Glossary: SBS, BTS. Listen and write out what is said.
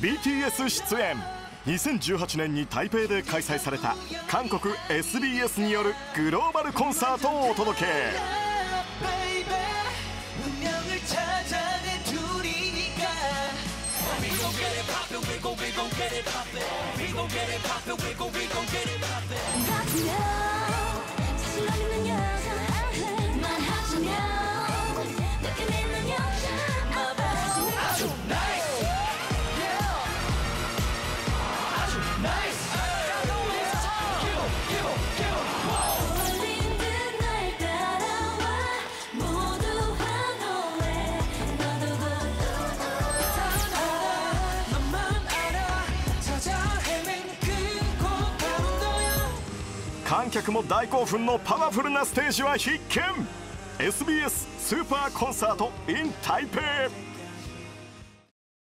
BTS 出演。2018年に台北で開催された韓国 SBS によるグローバルコンサートをお届け。観客も大興奮のパワフルなステージは必見。 SBS スーパーコンサート in 台北。